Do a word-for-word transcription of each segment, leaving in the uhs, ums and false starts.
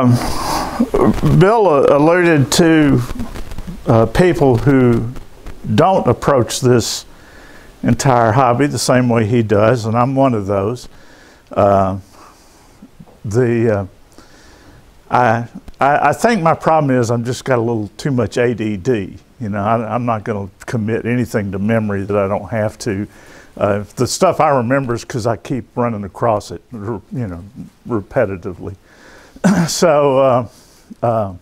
um, Bill alluded to uh, people who don't approach this entire hobby the same way he does, and I'm one of those. Uh, the uh, I, I I think my problem is I'm just got a little too much A D D. You know, I, I'm not going to commit anything to memory that I don't have to. Uh, the stuff I remember is because I keep running across it, you know, repetitively. So, uh, uh,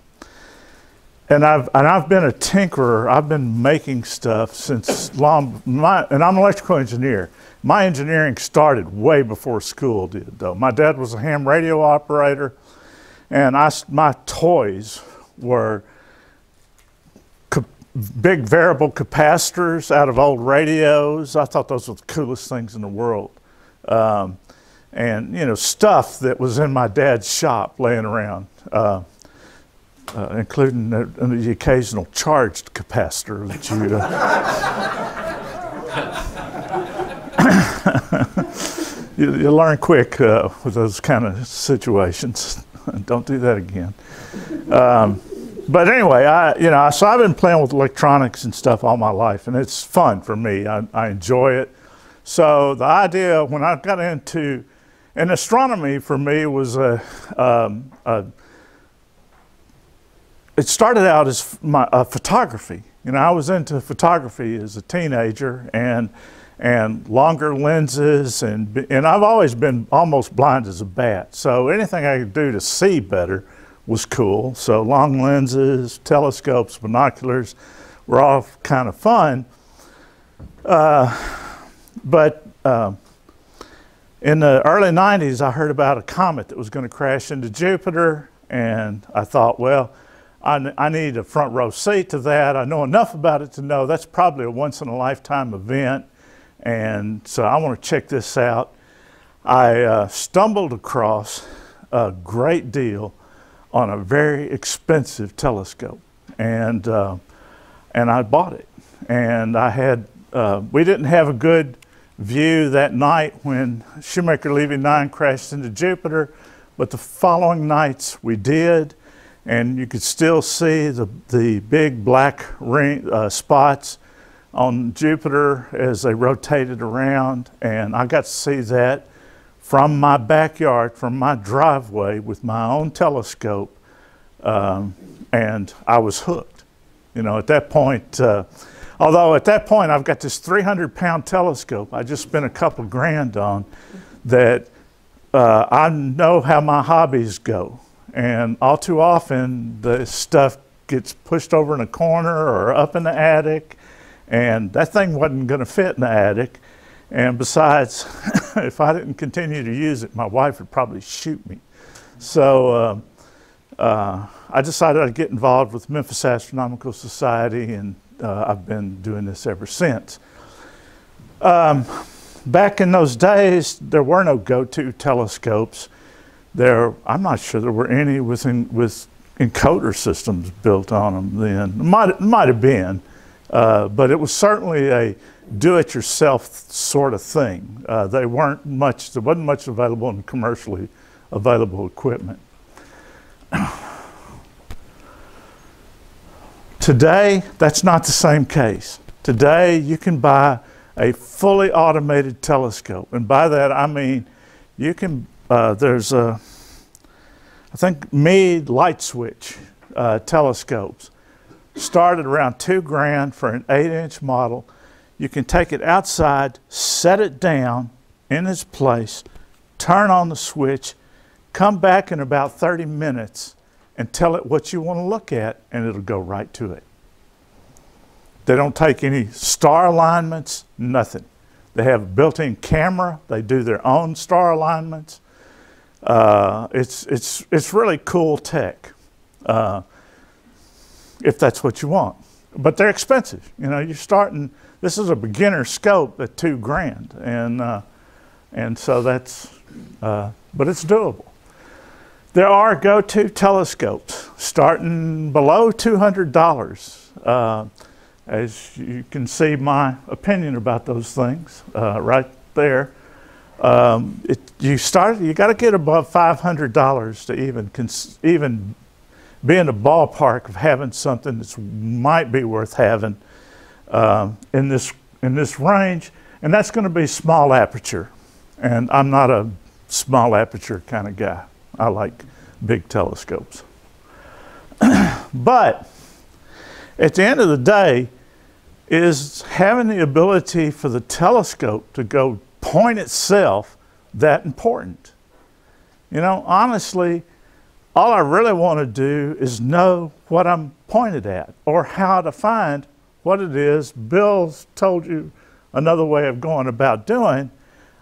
and I've and I've been a tinkerer. I've been making stuff since long. My, and I'm an electrical engineer. My engineering started way before school did, though. My dad was a ham radio operator, and I my toys were big variable capacitors out of old radios. I thought those were the coolest things in the world. Um, and, you know, stuff that was in my dad's shop laying around, uh, uh, including the, the occasional charged capacitor that you uh, you, you learn quick uh, with those kind of situations. Don't do that again. Um, But anyway, I, you know, so I've been playing with electronics and stuff all my life, and it's fun for me. I, I enjoy it. So the idea when I got into, and astronomy for me was a, um, a it started out as my uh, photography. You know, I was into photography as a teenager, and and longer lenses, and and I've always been almost blind as a bat. So anything I could do to see better was cool. So long lenses, telescopes, binoculars were all kind of fun. Uh, but uh, in the early nineties, I heard about a comet that was going to crash into Jupiter, and I thought, well, I, I need a front row seat to that. I know enough about it to know that's probably a once in a lifetime event, and so I want to check this out. I uh, stumbled across a great deal on a very expensive telescope, and uh, and I bought it. And I had uh, we didn't have a good view that night when Shoemaker-Levy nine crashed into Jupiter, but the following nights we did, and you could still see the the big black ring uh, spots on Jupiter as they rotated around, and I got to see that from my backyard, from my driveway, with my own telescope, um, and I was hooked. You know, at that point, uh, although at that point I've got this three hundred pound telescope I just spent a couple grand on, that uh, I know how my hobbies go. And all too often the stuff gets pushed over in a corner or up in the attic, and that thing wasn't gonna fit in the attic. And besides, if I didn't continue to use it, my wife would probably shoot me. So uh, uh, I decided I'd get involved with Memphis Astronomical Society, and uh, I've been doing this ever since. Um, back in those days, there were no go-to telescopes. There, I'm not sure there were any with, in, with encoder systems built on them then. Might, might have been, uh, but it was certainly a do-it-yourself sort of thing. Uh, they weren't much, there wasn't much available in commercially available equipment. Today, that's not the same case. Today, you can buy a fully automated telescope. And by that, I mean, you can, uh, there's a, I think, Meade LightSwitch uh, telescopes. Started around two grand for an eight inch model. You can take it outside, set it down in its place, turn on the switch, come back in about thirty minutes and tell it what you want to look at, and it'll go right to it. They don't take any star alignments, nothing. They have a built-in camera. They do their own star alignments. Uh, it's, it's, it's really cool tech, uh, if that's what you want. But they're expensive. You know, you're starting, this is a beginner scope at two grand, and uh, and so that's, uh, but it's doable. There are go-to telescopes starting below two hundred dollars. Uh, as you can see, my opinion about those things uh, right there. Um, it, you start. You got to get above five hundred dollars to even cons even be in the ballpark of having something that might be worth having uh, in this in this range, and that's going to be small aperture. And I'm not a small aperture kind of guy. I like big telescopes. But at the end of the day, is having the ability for the telescope to go point itself that important? You know, honestly, all I really want to do is know what I'm pointed at or how to find what it is. Bill's told you another way of going about doing.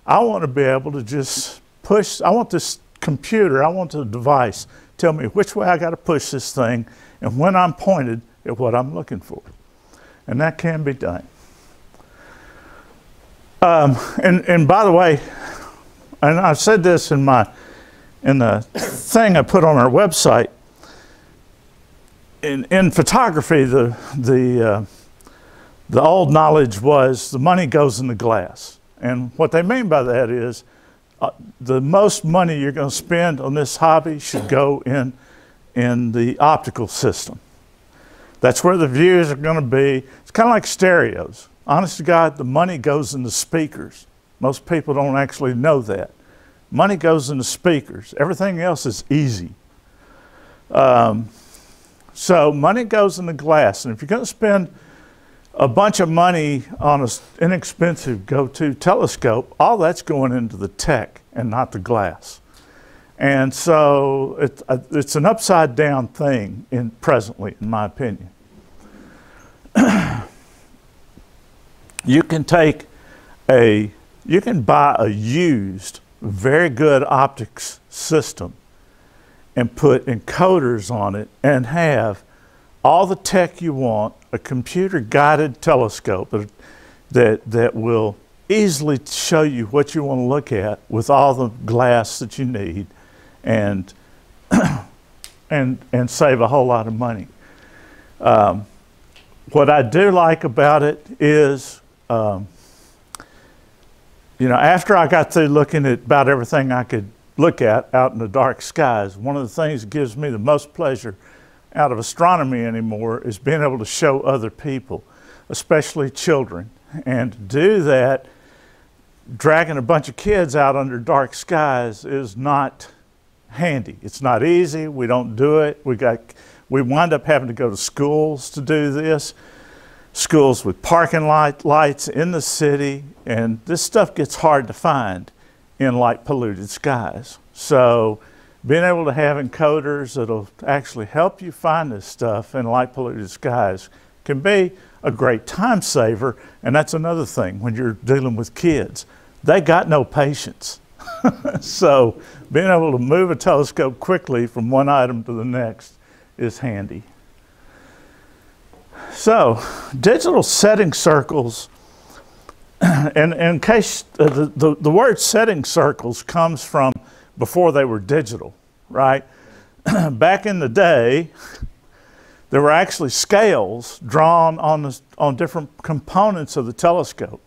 I want to be able to just push. I want this computer, I want the device tell me which way I got to push this thing and when I'm pointed at what I'm looking for. And that can be done. Um, and, and by the way, and I said this in my in the thing I put on our website. In in photography, the the uh, the old knowledge was the money goes in the glass, and what they mean by that is uh, the most money you're going to spend on this hobby should go in in the optical system. That's where the views are going to be. It's kind of like stereos. Honest to God, the money goes in the speakers. Most people don't actually know that. Money goes in the speakers. Everything else is easy. Um, so money goes in the glass. And if you're going to spend a bunch of money on an inexpensive go-to telescope, all that's going into the tech and not the glass. And so it, it's an upside-down thing in presently, in my opinion. You can take a, you can buy a used, very good optics system and put encoders on it and have all the tech you want, a computer-guided telescope that, that will easily show you what you want to look at with all the glass that you need, and and and save a whole lot of money. Um, what I do like about it is, Um, you know, after I got through looking at about everything I could look at out in the dark skies, one of the things that gives me the most pleasure out of astronomy anymore is being able to show other people, especially children. And to do that, dragging a bunch of kids out under dark skies is not handy. It's not easy. We don't do it. We got, we wind up having to go to schools to do this. Schools with parking light lights in the city, and this stuff gets hard to find in light polluted skies. So being able to have encoders that'll actually help you find this stuff in light polluted skies can be a great time saver. And that's another thing when you're dealing with kids, they got no patience. So being able to move a telescope quickly from one item to the next is handy. So, digital setting circles, and in case uh, the, the, the word setting circles comes from before they were digital, right? Back in the day, there were actually scales drawn on, the, on different components of the telescope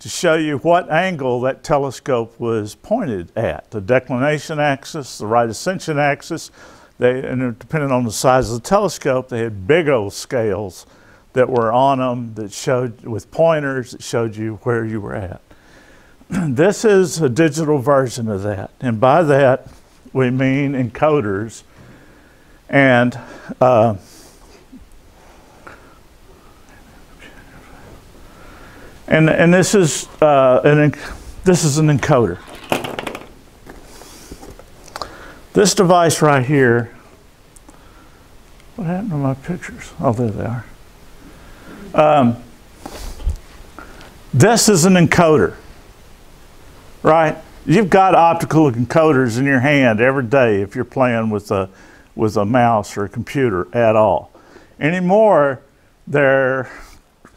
to show you what angle that telescope was pointed at, the declination axis, the right ascension axis. They, and depending on the size of the telescope, they had big old scales that were on them that showed, with pointers that showed you where you were at. This is a digital version of that. And by that, we mean encoders. And uh, and, and this, is, uh, an, this is an encoder. This device right here, what happened to my pictures? Oh, there they are. Um, this is an encoder, right? You've got optical encoders in your hand every day if you're playing with a, with a mouse or a computer at all. Anymore, they're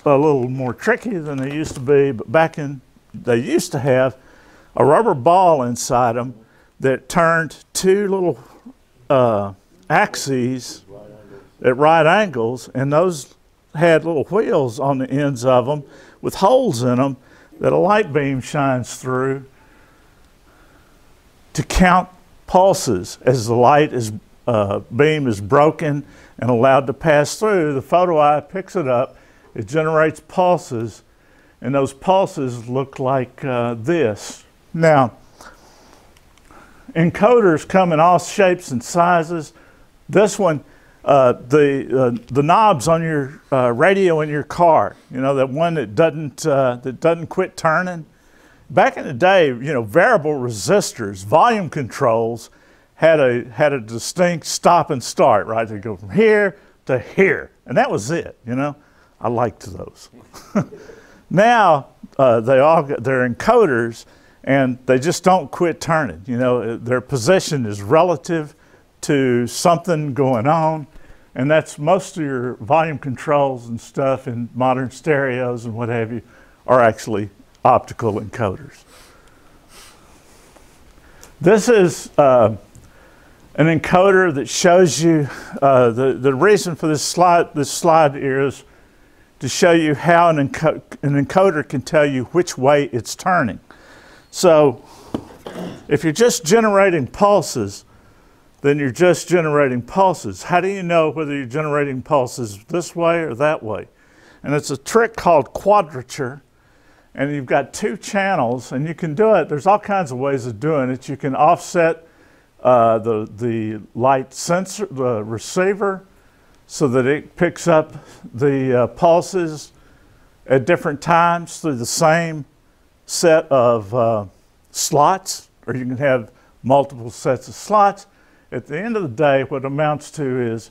a little more tricky than they used to be, but back in, they used to have a rubber ball inside them that turned two little uh, axes at right angles, and those had little wheels on the ends of them with holes in them that a light beam shines through to count pulses as the light is, uh, beam is broken and allowed to pass through. The photo eye picks it up, it generates pulses, and those pulses look like uh, this. Now, encoders come in all shapes and sizes. This one, uh, the, uh, the knobs on your uh, radio in your car, you know, that one that doesn't, uh, that doesn't quit turning. Back in the day, you know, variable resistors, volume controls, had a, had a distinct stop and start, right? They go from here to here, and that was it, you know? I liked those. Now, uh, they all, they're encoders, and they just don't quit turning, you know? Their position is relative to something going on, and that's most of your volume controls and stuff in modern stereos and what have you are actually optical encoders. This is uh, an encoder that shows you, uh, the, the reason for this slide, this slide here is to show you how an, enco an encoder can tell you which way it's turning. So if you're just generating pulses, then you're just generating pulses. How do you know whether you're generating pulses this way or that way? And it's a trick called quadrature. And you've got two channels, and you can do it. There's all kinds of ways of doing it. You can offset uh, the, the light sensor, the receiver, so that it picks up the uh, pulses at different times through the same set of uh, slots, or you can have multiple sets of slots. At the end of the day, what it amounts to is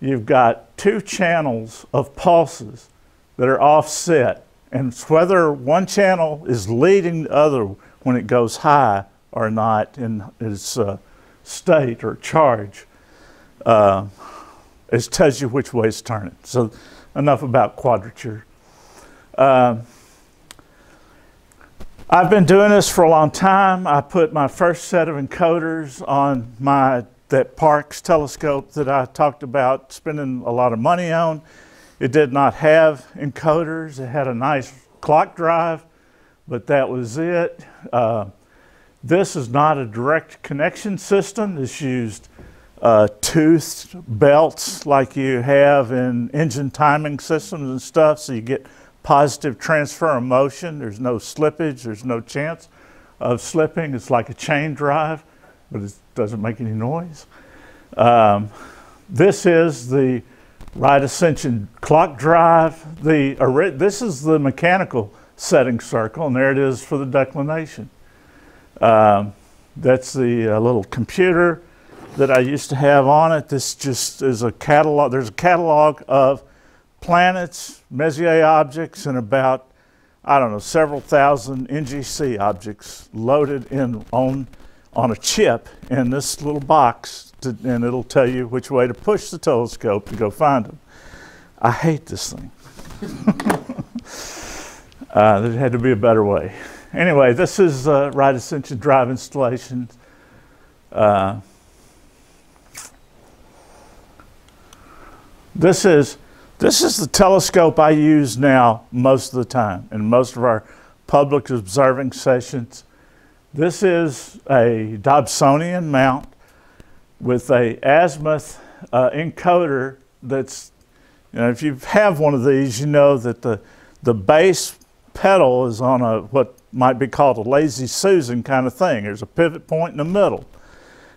you've got two channels of pulses that are offset. And it's whether one channel is leading the other when it goes high or not in its uh, state or charge, uh, it tells you which way it's turning. So enough about quadrature. Uh, I've been doing this for a long time. I put my first set of encoders on my that Parks telescope that I talked about spending a lot of money on. It did not have encoders. It had a nice clock drive, but that was it. Uh, this is not a direct connection system. This used uh, toothed belts like you have in engine timing systems and stuff, so you get positive transfer of motion. There's no slippage. There's no chance of slipping. It's like a chain drive, but it doesn't make any noise. Um, this is the right ascension clock drive. The, this is the mechanical setting circle, and there it is for the declination. Um, that's the uh, little computer that I used to have on it. This just is a catalog. There's a catalog of planets, Messier objects, and about, I don't know, several thousand N G C objects loaded in on, on a chip in this little box. To, and it'll tell you which way to push the telescope to go find them. I hate this thing. uh, there had to be a better way. Anyway, this is uh, right ascension drive installation. Uh, this is this is the telescope I use now most of the time in most of our public observing sessions. This is a Dobsonian mount with a azimuth uh, encoder that's, you know, if you have one of these, you know that the, the base pedal is on a what might be called a Lazy Susan kind of thing. There's a pivot point in the middle.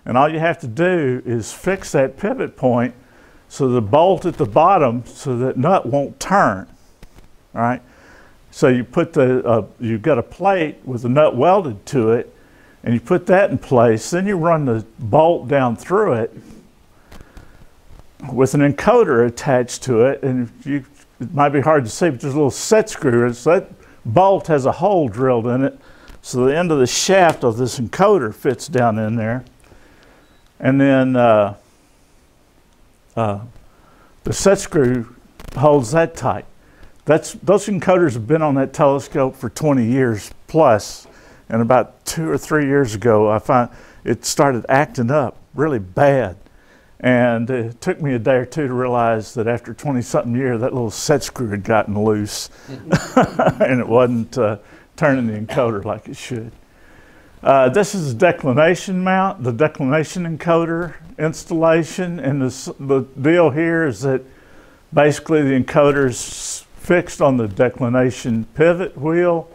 And all you have to do is fix that pivot point so the bolt at the bottom so that nut won't turn, all right? So you put the, uh, you've got a plate with the nut welded to it, and you put that in place, then you run the bolt down through it with an encoder attached to it, and you, it might be hard to see, but there's a little set screw, and so that bolt has a hole drilled in it, so the end of the shaft of this encoder fits down in there. And then uh, uh, the set screw holds that tight. That's, those encoders have been on that telescope for twenty years plus. And about two or three years ago, I found it started acting up really bad. And it took me a day or two to realize that after twenty-something years, that little set screw had gotten loose. And it wasn't uh, turning the encoder like it should. Uh, this is the declination mount, the declination encoder installation, and this, the deal here is that basically the encoder's fixed on the declination pivot wheel,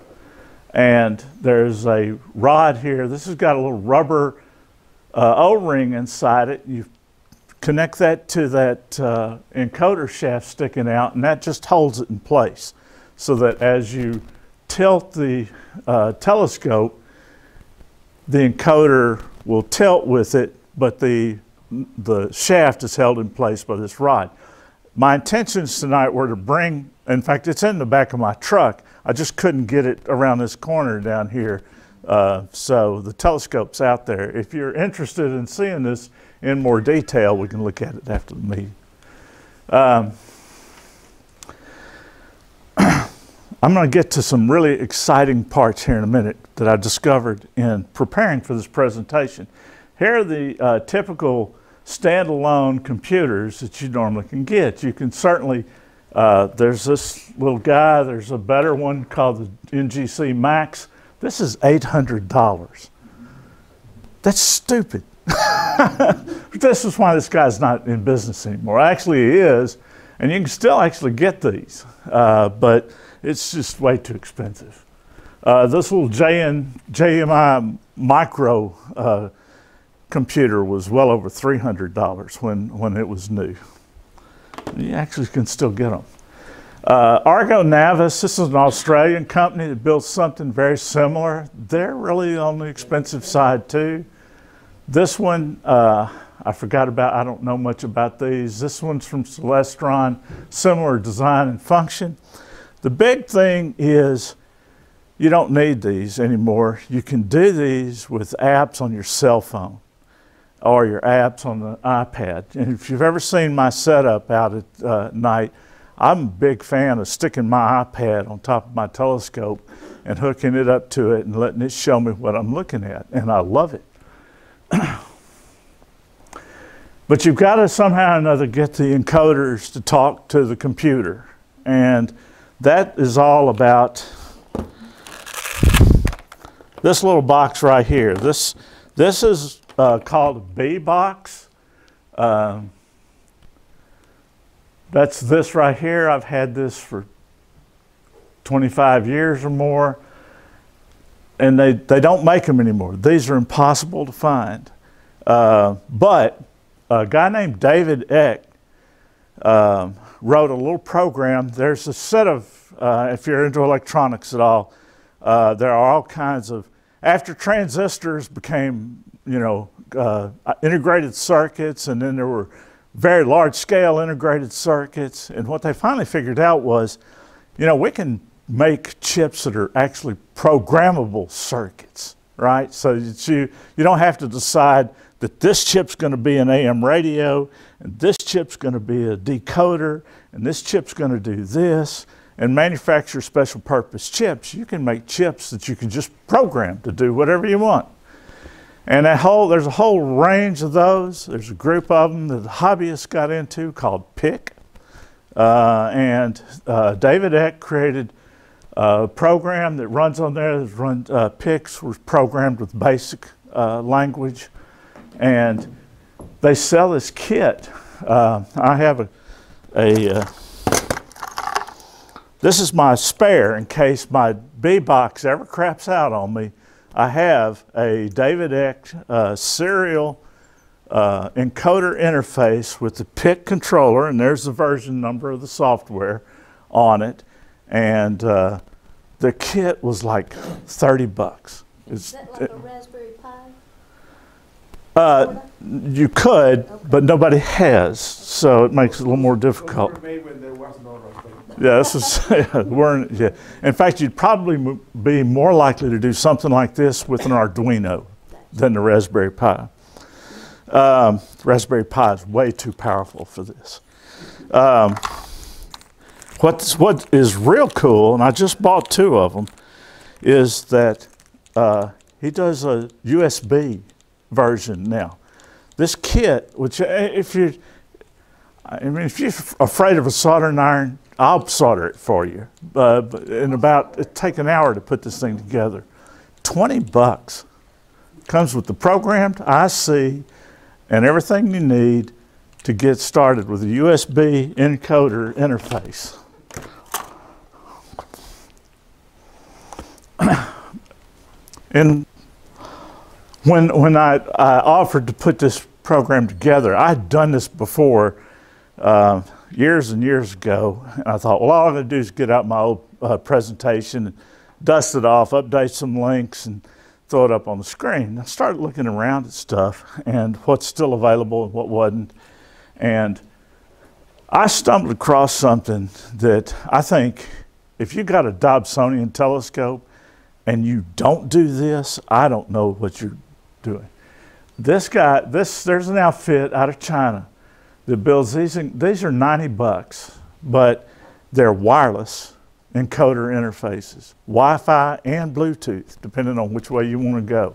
and there's a rod here. This has got a little rubber uh, O-ring inside it. You connect that to that uh, encoder shaft sticking out, and that just holds it in place so that as you tilt the uh, telescope, the encoder will tilt with it, but the, the shaft is held in place by this rod. My intentions tonight were to bring, in fact, it's in the back of my truck. I just couldn't get it around this corner down here. Uh, so the telescope's out there. If you're interested in seeing this in more detail, we can look at it after the meeting. Um, I'm going to get to some really exciting parts here in a minute that I discovered in preparing for this presentation. Here are the uh, typical standalone computers that you normally can get. You can certainly, uh, there's this little guy, there's a better one called the N G C Max. This is eight hundred dollars. That's stupid. This is why this guy's not in business anymore. Actually, he is, and you can still actually get these, uh, but it's just way too expensive. Uh, this little J M I Micro uh, computer was well over three hundred dollars when, when it was new. You actually can still get them. Uh, Argo Navis, this is an Australian company that builds something very similar. They're really on the expensive side too. This one, uh, I forgot about, I don't know much about these. This one's from Celestron, similar design and function. The big thing is you don't need these anymore. You can do these with apps on your cell phone or your apps on the iPad. And if you've ever seen my setup out at uh, night, I'm a big fan of sticking my iPad on top of my telescope and hooking it up to it and letting it show me what I'm looking at, and I love it. But you've got to somehow or another get the encoders to talk to the computer, and that is all about this little box right here. This, this is uh, called a B box. Um, that's this right here. I've had this for twenty-five years or more, and they, they don't make them anymore. These are impossible to find. Uh, but a guy named David Eck um, wrote a little program. There's a set of, uh, if you're into electronics at all, uh, there are all kinds of, after transistors became, you know, uh, integrated circuits, and then there were very large scale integrated circuits. And what they finally figured out was, you know, we can make chips that are actually programmable circuits, right? So that you, you don't have to decide that this chip's going to be an A M radio, and this chip's going to be a decoder, and this chip's going to do this, and manufacture special purpose chips. You can make chips that you can just program to do whatever you want. And that whole, there's a whole range of those. There's a group of them that the hobbyists got into called P I C. Uh, and uh, David Eck created a program that runs on there. Run, uh, P I Cs was programmed with basic uh, language. And they sell this kit. Uh, I have a, a uh, this is my spare in case my B box ever craps out on me. I have a David Eck uh, serial uh, encoder interface with the P I C controller, and there's the version number of the software on it. And uh, the kit was like thirty bucks. Is that like a Raspberry Pi? Uh, you could, okay, but nobody has, so it makes it a little more difficult. Those were made when there was no Raspberry Pi. Yeah, this is, yeah, we're, yeah. In fact, you'd probably be more likely to do something like this with an Arduino than the Raspberry Pi. Um, Raspberry Pi is way too powerful for this. Um, what's, what is real cool, and I just bought two of them, is that uh, he does a U S B version now. This kit, which if you, I mean, if you're afraid of a soldering iron, I'll solder it for you. Uh, in about, it take an hour to put this thing together. twenty bucks comes with the programmed I C and everything you need to get started with a U S B encoder interface. And when, when I, I offered to put this program together, I had done this before uh, years and years ago, and I thought, well, all I'm going to do is get out my old uh, presentation, and dust it off, update some links, and throw it up on the screen. And I started looking around at stuff and what's still available and what wasn't, and I stumbled across something that I think if you got a Dobsonian telescope and you don't do this, I don't know what you're doing. This guy, this there's an outfit out of China that builds these. These are ninety bucks, but they're wireless encoder interfaces, Wi-Fi and Bluetooth, depending on which way you want to go.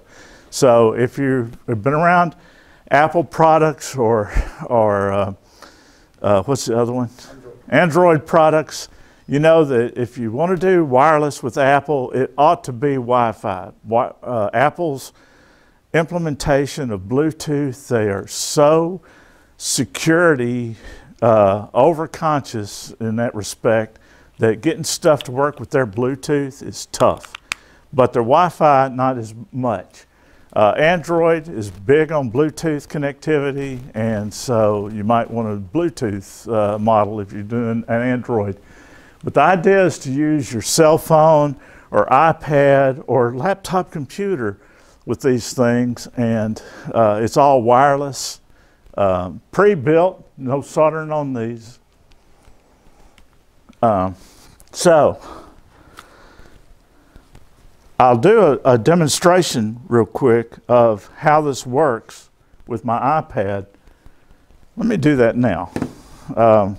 So if you've been around Apple products or, or uh, uh, what's the other one? Android. Android products, you know that if you want to do wireless with Apple, it ought to be Wi-Fi. Wi uh, Apple's implementation of Bluetooth, they are so security uh, overconscious in that respect that getting stuff to work with their Bluetooth is tough, but their Wi-Fi not as much. Uh, Android is big on Bluetooth connectivity, and so you might want a Bluetooth uh, model if you're doing an Android. But the idea is to use your cell phone or iPad or laptop computer with these things, and uh, it's all wireless, um, pre-built, no soldering on these. Um, so, I'll do a, a demonstration real quick of how this works with my iPad. Let me do that now. Um,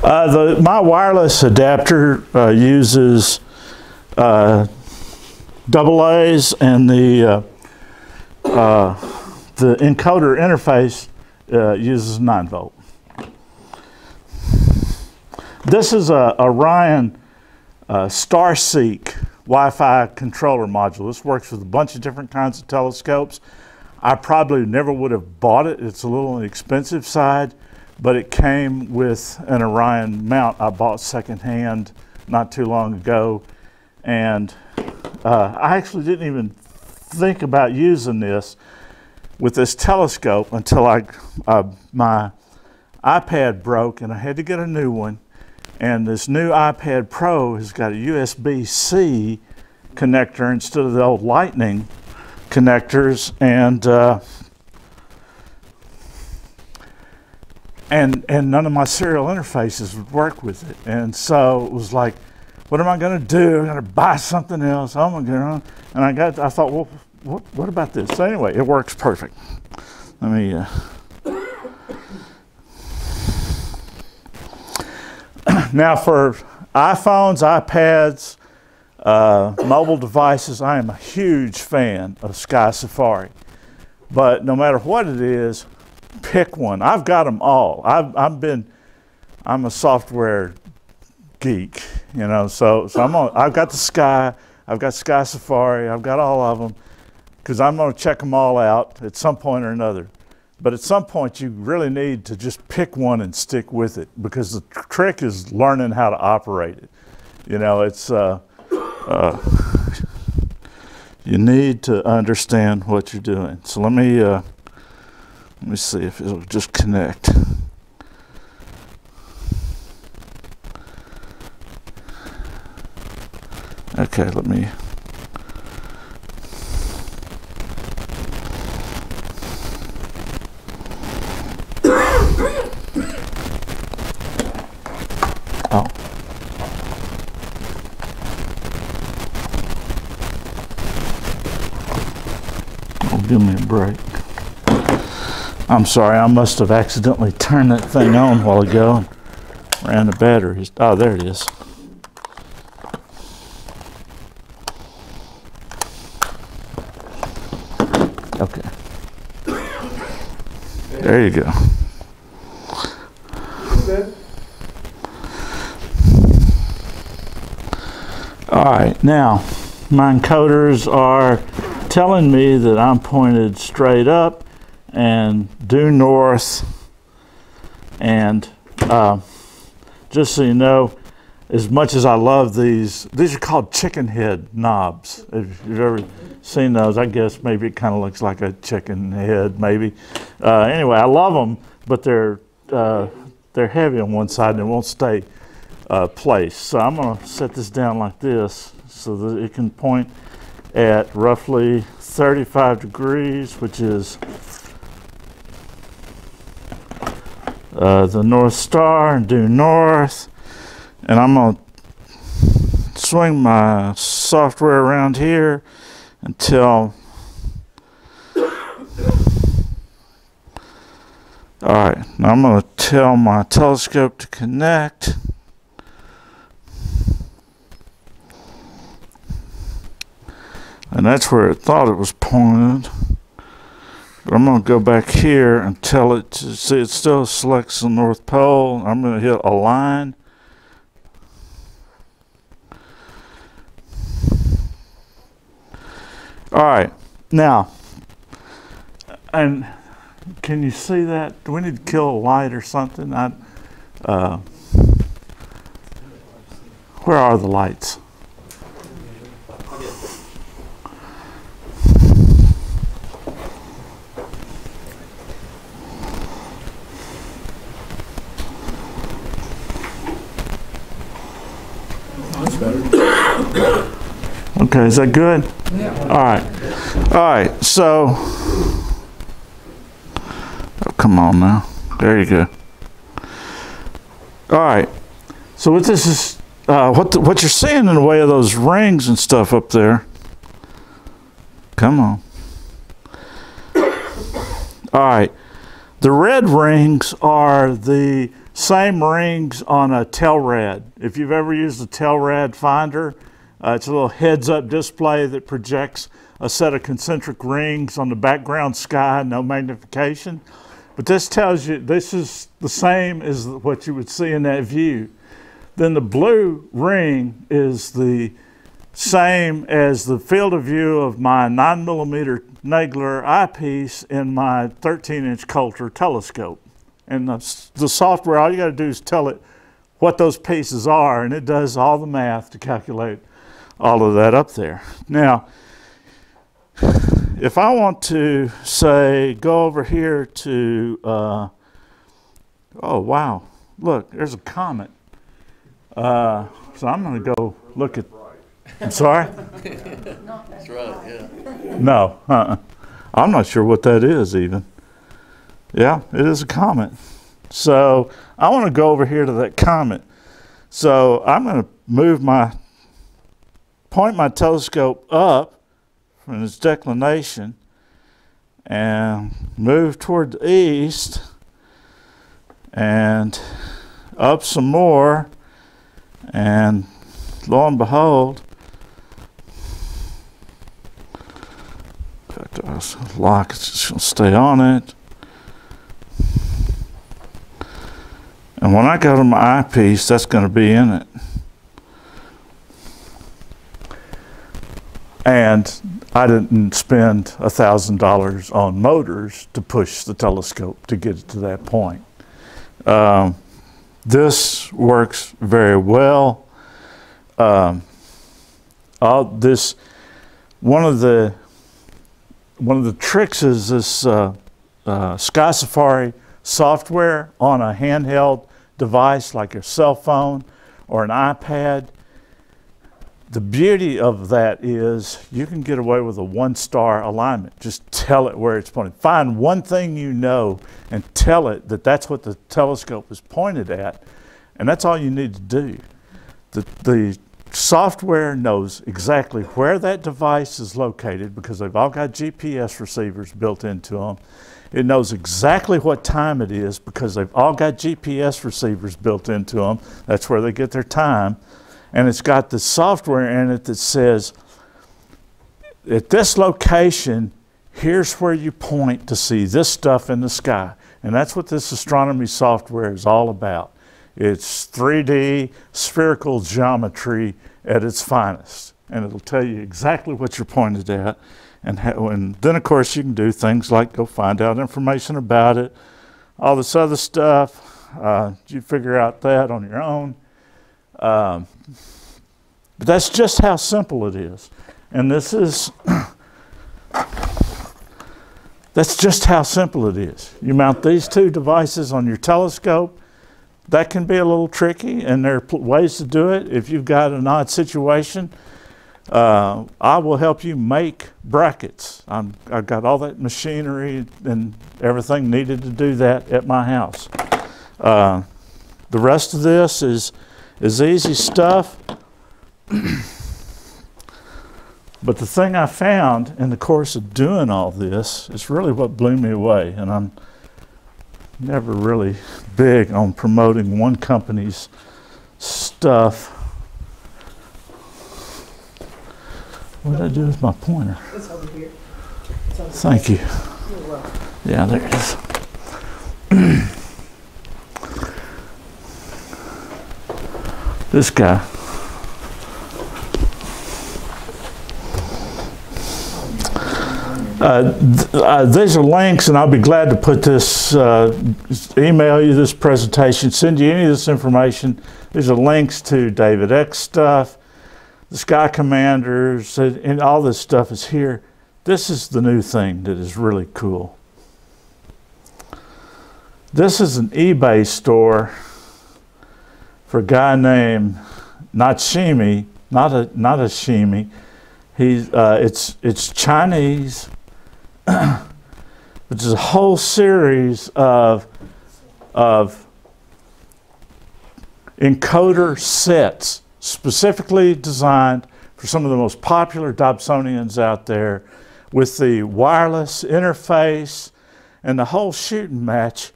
Uh, the, my wireless adapter uh, uses uh, double A's, and the uh, uh, the encoder interface uh, uses nine volt. This is a Orion uh, StarSeq Wi-Fi controller module. This works with a bunch of different kinds of telescopes. I probably never would have bought it. It's a little on the expensive side, but it came with an Orion mount I bought secondhand not too long ago. And uh, I actually didn't even think about using this with this telescope until I, uh, my iPad broke and I had to get a new one. And this new iPad Pro has got a U S B C connector instead of the old Lightning connectors. And uh, And, and none of my serial interfaces would work with it. And so it was like, what am I going to do? I'm going to buy something else. Oh my God. And I got, I thought, well, what, what about this? So anyway, it works perfect. Let me, uh... Now for iPhones, iPads, uh, mobile devices, I am a huge fan of SkySafari. But no matter what it is, pick one. I've got them all. I've, I've been, I'm a software geek, you know, so, so I'm on, I've got the Sky, I've got Sky Safari, I've got all of them, because I'm going to check them all out at some point or another. But at some point you really need to just pick one and stick with it, because the trick is learning how to operate it. You know, it's, uh, uh, you need to understand what you're doing. So let me, uh, Let me see if it'll just connect. Okay, let me. Oh. Oh, give me a break. I'm sorry, I must have accidentally turned that thing on a while ago and ran the batteries. Oh, there it is. Okay. There you go. Alright, now my encoders are telling me that I'm pointed straight up and due north, and uh, just so you know, as much as I love these, these are called chicken head knobs. If you've ever seen those, I guess maybe it kind of looks like a chicken head, maybe. Uh, anyway, I love them, but they're uh, they're heavy on one side and it won't stay uh, placed. So I'm going to set this down like this so that it can point at roughly thirty-five degrees, which is uh, the North Star, and due north. And I'm going to swing my software around here until, alright, now I'm going to tell my telescope to connect. And that's where it thought it was pointed. But I'm going to go back here and tell it to, see it still selects the North Pole. I'm going to hit align. All right, now, and can you see that? Do we need to kill a light or something? I, uh, where are the lights? That's better. Okay, is that good? Yeah. All right. All right, so. Oh, come on now. There you go. All right. So what this is, uh, what, the, what you're seeing in the way of those rings and stuff up there. Come on. All right. The red rings are the same rings on a Telrad. If you've ever used a Telrad finder, Uh, it's a little heads-up display that projects a set of concentric rings on the background sky, no magnification. But this tells you this is the same as what you would see in that view. Then the blue ring is the same as the field of view of my nine millimeter Nagler eyepiece in my thirteen inch Coulter telescope. And the, the software, all you got to do is tell it what those pieces are, and it does all the math to calculate all of that up there. Now, if I want to, say, go over here to, uh, oh, wow, look, there's a comet. Uh, so I'm going to go look at, I'm sorry? That's right, yeah. No, uh-uh. I'm not sure what that is even. Yeah, it is a comet. So I want to go over here to that comet. So I'm going to move my, point my telescope up from its declination and move toward the east and up some more, and lo and behold, in fact, I was locked, it's just going to stay on it. And when I go to my eyepiece, that's going to be in it. And I didn't spend a thousand dollars on motors to push the telescope to get it to that point. Um, this works very well. Um, all this, one of the one of the tricks is this uh, uh, SkySafari software on a handheld device like a cell phone or an iPad. The beauty of that is you can get away with a one-star alignment. Just tell it where it's pointed. Find one thing you know and tell it that that's what the telescope is pointed at, and that's all you need to do. The, the software knows exactly where that device is located because they've all got G P S receivers built into them. It knows exactly what time it is because they've all got G P S receivers built into them. That's where they get their time. And it's got the software in it that says, at this location, here's where you point to see this stuff in the sky. And that's what this astronomy software is all about. It's three D spherical geometry at its finest. And it'll tell you exactly what you're pointed at. And, how, and then, of course, you can do things like go find out information about it, all this other stuff. Uh, you figure out that on your own. Um, but that's just how simple it is. And this is, that's just how simple it is. You mount these two devices on your telescope. That can be a little tricky, and there are ways to do it. If you've got an odd situation, uh, I will help you make brackets. I'm, I've got all that machinery and everything needed to do that at my house. Uh, the rest of this is, is easy stuff. But the thing I found in the course of doing all this is really what blew me away. And I'm never really big on promoting one company's stuff. What did I do with my pointer? It's over here. It's over Thank here. you. You're welcome. Yeah, there it is. This guy. Uh, th uh, these are links, and I'll be glad to put this, uh, email you this presentation, send you any of this information. These are links to David Eck's stuff, the Sky Commanders, and, and all this stuff is here. This is the new thing that is really cool. This is an eBay store for a guy named Natsushima, not a not a Shimi. He's uh, it's it's Chinese. Which is a whole series of, of encoder sets specifically designed for some of the most popular Dobsonians out there, with the wireless interface and the whole shooting match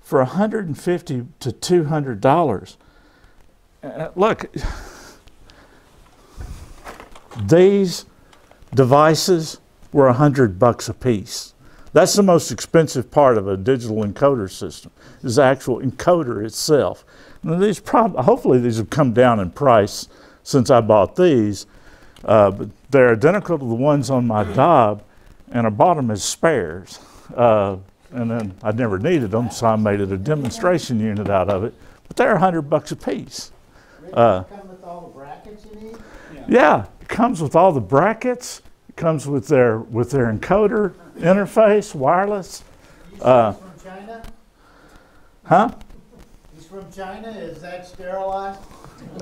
for one hundred fifty to two hundred dollars. Uh, look, these devices were a hundred bucks a piece. That's the most expensive part of a digital encoder system, is the actual encoder itself. Now these prob hopefully these have come down in price since I bought these, uh, but they're identical to the ones on my Dob, and I bought them as spares. Uh, and then I never needed them, so I made it a demonstration unit out of it. But they're a hundred bucks a piece. Uh, Does it come with all the brackets you need? Yeah. Yeah, it comes with all the brackets. Comes with their with their encoder interface, wireless. Uh, he's from China? Huh? He's from China. Is that sterilized?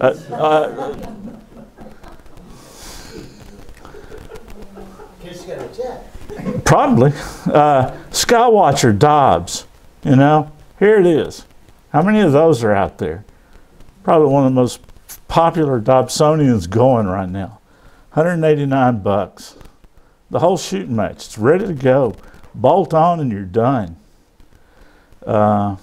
Uh, uh, Just gotta check. Probably. Uh, Skywatcher Dobbs. You know, here it is. How many of those are out there? Probably one of the most popular Dobsonians going right now. one hundred eighty-nine bucks. The whole shooting match, it's ready to go. Bolt on and you're done. Uh,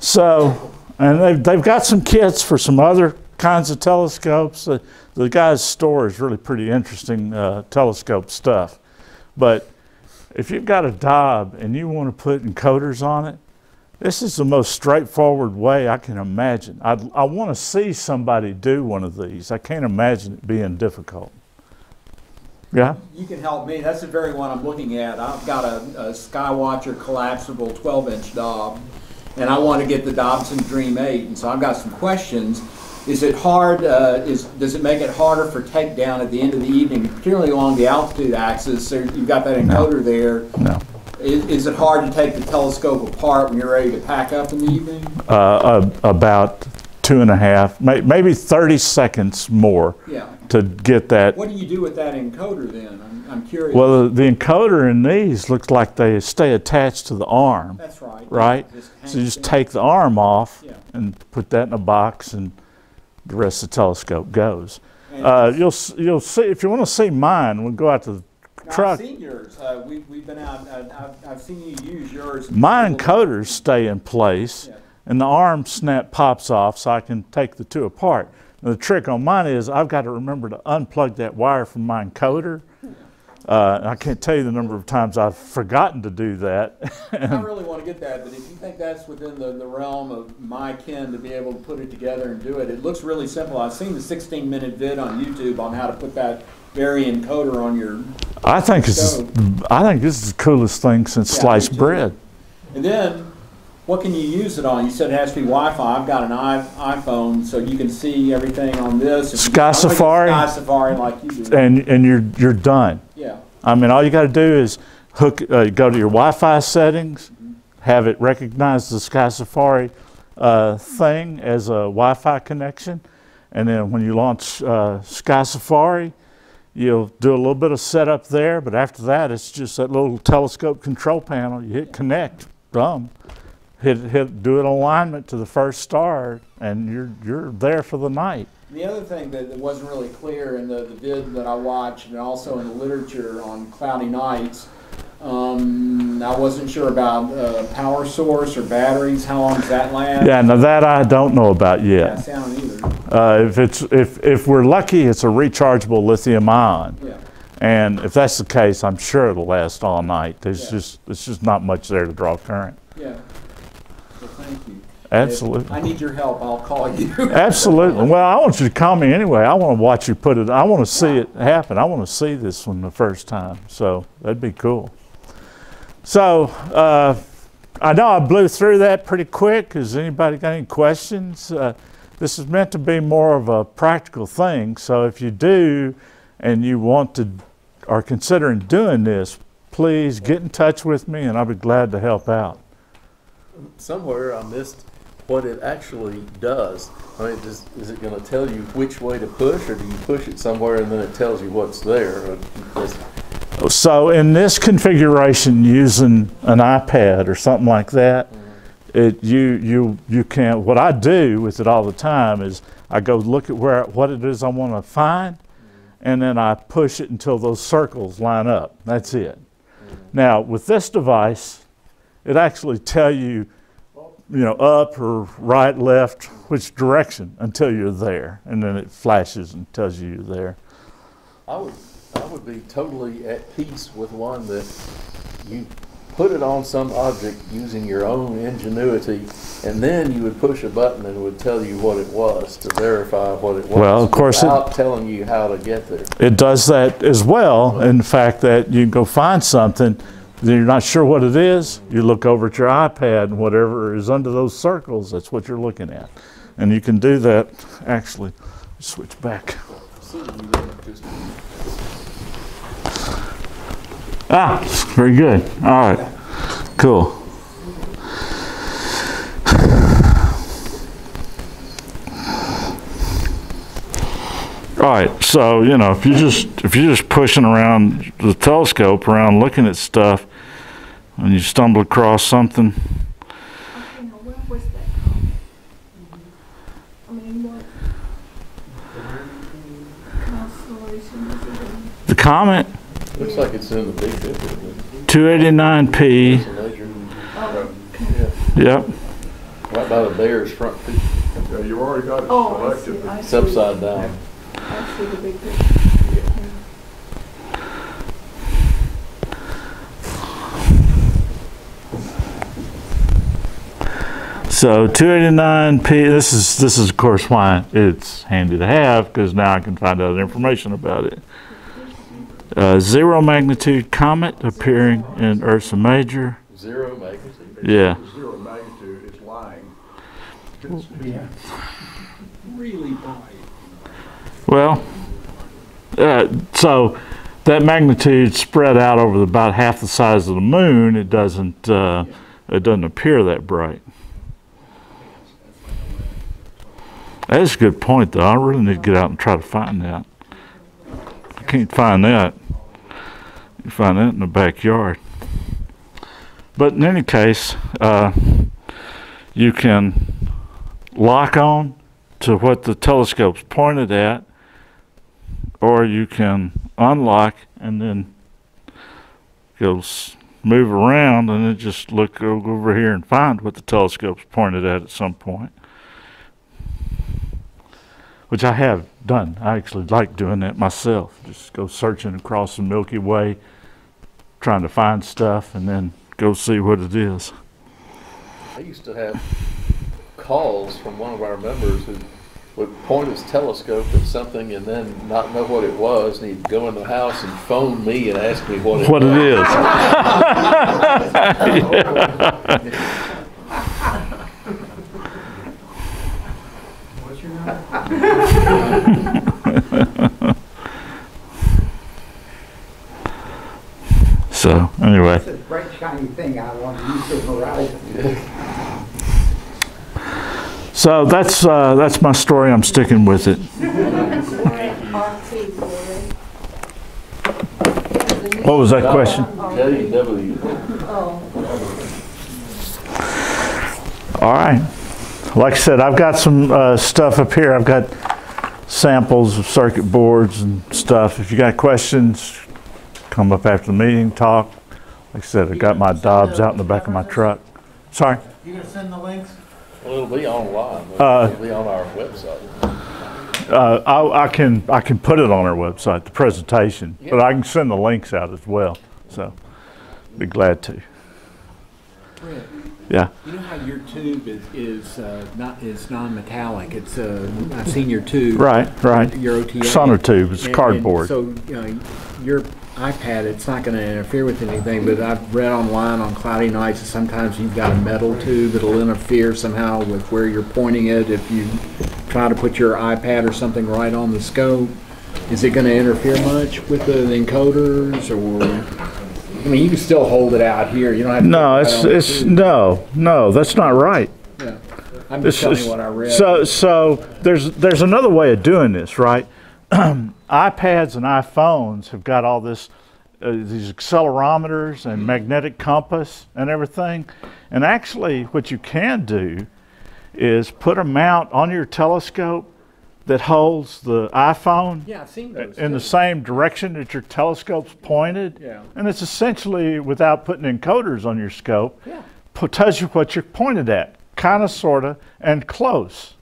so, and they've, they've got some kits for some other kinds of telescopes. The, the guy's store is really pretty interesting uh, telescope stuff. But if you've got a Dob and you want to put encoders on it, this is the most straightforward way I can imagine. I'd, I want to see somebody do one of these. I can't imagine it being difficult. Yeah? You can help me. That's the very one I'm looking at. I've got a, a Skywatcher collapsible twelve inch Dob, and I want to get the Dobson Dream eight, and so I've got some questions. Is it hard, uh, is, does it make it harder for takedown at the end of the evening, particularly along the altitude axis? So you've got that encoder no. there. No. Is, is it hard to take the telescope apart when you're ready to pack up in the evening? Uh, uh, about two and a half, may, maybe thirty seconds more yeah. to get that. What do you do with that encoder then? I'm, I'm curious. Well, the, the encoder in these looks like they stay attached to the arm. That's right. Right? Yeah, so you just down. take the arm off yeah. and put that in a box, and the rest of the telescope goes. Uh, you'll, you'll see, if you want to see mine, we'll go out to the Now, I've seen yours. Uh, we, we've been out. Uh, I've, I've seen you use yours. My encoders stay in place, yeah. and the arm snap pops off, so I can take the two apart. And the trick on mine is I've got to remember to unplug that wire from my encoder. Uh, I can't tell you the number of times I've forgotten to do that. I really want to get that, but if you think that's within the, the realm of my kin to be able to put it together and do it, it looks really simple. I've seen the sixteen minute vid on YouTube on how to put that very encoder on your I think stove. It's, I think this is the coolest thing since yeah, sliced bread. And then, what can you use it on? You said it has to be Wi-Fi. I've got an iPhone, so you can see everything on this. SkySafari. SkySafari, like you do. And and you're you're done. Yeah. I mean, all you got to do is hook. Uh, go to your Wi-Fi settings, have it recognize the SkySafari uh, thing as a Wi-Fi connection, and then when you launch uh, SkySafari, you'll do a little bit of setup there. But after that, it's just that little telescope control panel. You hit yeah. connect. Boom. Hit, hit, do an alignment to the first star, and you're you're there for the night. The other thing that wasn't really clear in the, the vid that I watched, and also in the literature on cloudy nights, um, I wasn't sure about uh, power source or batteries. How long does that last? Yeah, now that I don't know about yet. Yeah, sound either. Uh, if it's if if we're lucky, it's a rechargeable lithium-ion. Yeah. And if that's the case, I'm sure it'll last all night. There's yeah. just it's just not much there to draw current. Yeah. Well, thank you. Absolutely. If I need your help, I'll call you. Absolutely. Well, I want you to call me anyway. I want to watch you put it. I want to see it happen. I want to see this one the first time. So that'd be cool. So uh, I know I blew through that pretty quick. Has anybody got any questions? Uh, this is meant to be more of a practical thing. So if you do and you want to are considering doing this, please get in touch with me and I'll be glad to help out. Somewhere I missed what it actually does. I mean, does, is it going to tell you which way to push, or do you push it somewhere and then it tells you what's there? So in this configuration, using an iPad or something like that, mm-hmm. it you you you can. What I do with it all the time is I go look at where what it is I want to find, mm-hmm. and then I push it until those circles line up. That's it. Mm-hmm. Now with this device, it actually tell you, you know, up or right, left, which direction until you're there, and then it flashes and tells you you're there. I would, I would be totally at peace with one that you put it on some object using your own ingenuity, and then you would push a button and it would tell you what it was to verify what it was. Well, of course, without it, telling you how to get there. It does that as well. Right. In the fact that you can go find something. Then you're not sure what it is, you look over at your iPad and whatever is under those circles, that's what you're looking at. And you can do that, actually, switch back. Ah, very good. All right, cool. All right, so, you know, if you're just, if you're just pushing around the telescope around looking at stuff, and you stumble across something. Okay, now where was that from? Mm-hmm. I mean, what constellation was it in? The comet. Looks like it's in the Big Dipper. two eighty-nine P. That's a major. Oh, okay. Yeah. Yep. Right by the Bear's front feet. Yeah, you already got it oh, selected. I see, I it's upside down. Yeah. I see the Big Dipper. So two eighty-nine P, this is, this is of course why it's handy to have, because now I can find out information about it. Uh, zero magnitude comet appearing in Ursa Major. Zero magnitude? Yeah. Zero magnitude, it's lying. It's, it's yeah. really lying. Well, uh, so that magnitude spread out over about half the size of the moon. It doesn't, uh, it doesn't appear that bright. That's a good point, though. I really need to get out and try to find that. I can't find that. You can find that in the backyard. But in any case, uh, you can lock on to what the telescope's pointed at, or you can unlock and then go move around and then just look over here and find what the telescope's pointed at at some point. which I have done. I actually like doing that myself. Just go searching across the Milky Way, trying to find stuff, and then go see what it is. I used to have calls from one of our members who would point his telescope at something and then not know what it was, and he'd go in the house and phone me and ask me what it what was. It is. What's your number? So anyway, it's a bright shiny thing I want to use the horizon. So that's uh, that's my story. I'm sticking with it. What was that question? All right. Like I said, I've got some uh, stuff up here. I've got samples of circuit boards and stuff. If you got questions, come up after the meeting, talk. Like I said, I got my Dobbs out in the back of my truck. Sorry. You gonna send the links? Well, it'll be online. It'll uh, be on our website. Uh, I, I can I can put it on our website, the presentation, yeah. But I can send the links out as well. So, be glad to. Brett, yeah. You know how your tube is is uh, not is non-metallic. It's uh, I've seen your tube. Right, right. Your O T A. Sonar tube. It's and, cardboard. And so you know, your iPad, it's not going to interfere with anything, but I've read online on cloudy nights that sometimes you've got a metal tube that'll interfere somehow with where you're pointing it. If you try to put your iPad or something right on the scope, is it going to interfere much with the encoders? Or I mean, you can still hold it out here. You don't have to. No, it's it's no, no, that's not right. Yeah, I'm just telling you what I read. So so there's there's another way of doing this, right? iPads and iPhones have got all this, uh, these accelerometers and magnetic compass and everything. And actually what you can do is put a mount on your telescope that holds the iPhone yeah, I've seen those in too. The same direction that your telescope's pointed. Yeah. And it's essentially, without putting encoders on your scope, yeah. tells you what you're pointed at, kind of, sort of, and close.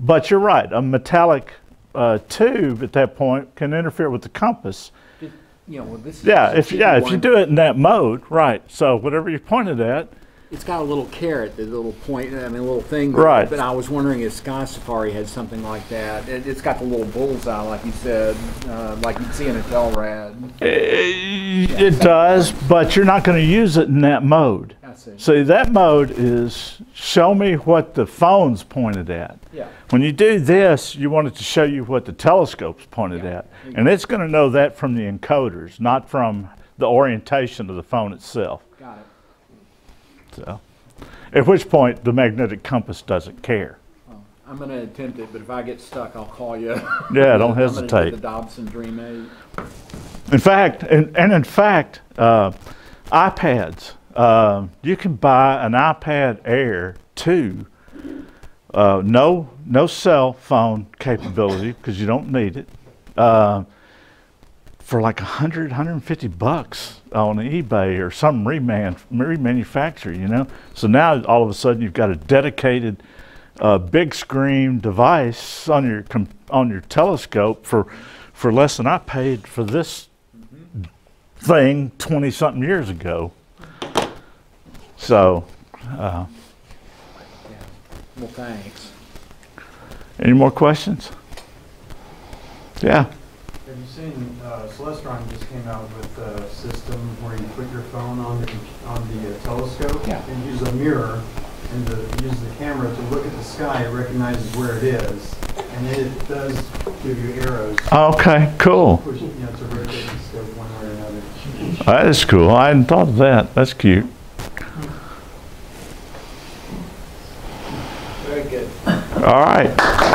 But you're right, a metallic Uh, tube at that point can interfere with the compass. Did, you know, well, this is yeah, if, yeah if you do it in that mode, right. So whatever you pointed at. It's got a little carrot, the little point, I mean a little thing. Right. But I was wondering if SkySafari had something like that. It, it's got the little bullseye, like you said, uh, like you'd see in a Telrad. It, yeah, it does, right. But you're not going to use it in that mode. I see. See, that mode is show me what the phone's pointed at. Yeah. When you do this, you want it to show you what the telescope's pointed yeah. at. And it's going to know that from the encoders, not from the orientation of the phone itself. Got it. So, at which point the magnetic compass doesn't care. Oh, I'm going to attempt it, but if I get stuck, I'll call you. Yeah, don't hesitate. I'm going to get the Dobson Dream eight. In fact, and, and in fact, uh, iPads. Uh, you can buy an iPad Air two. Uh, no, no cell phone capability because you don't need it. Uh, for like a hundred, a hundred fifty bucks on eBay or some reman, remanufacturer, you know? So now all of a sudden you've got a dedicated uh, big screen device on your on your telescope for, for less than I paid for this mm-hmm. thing twenty something years ago. So, uh, yeah. Well, thanks. Any more questions? Yeah. Have you seen uh, Celestron just came out with a system where you put your phone on the, on the uh, telescope yeah. and use a mirror and the, use the camera to look at the sky. It recognizes where it is, and it does give you arrows. Okay, cool. Push, you know, to rotate the scope one way or another. That is cool. I hadn't thought of that. That's cute. Very good. All right.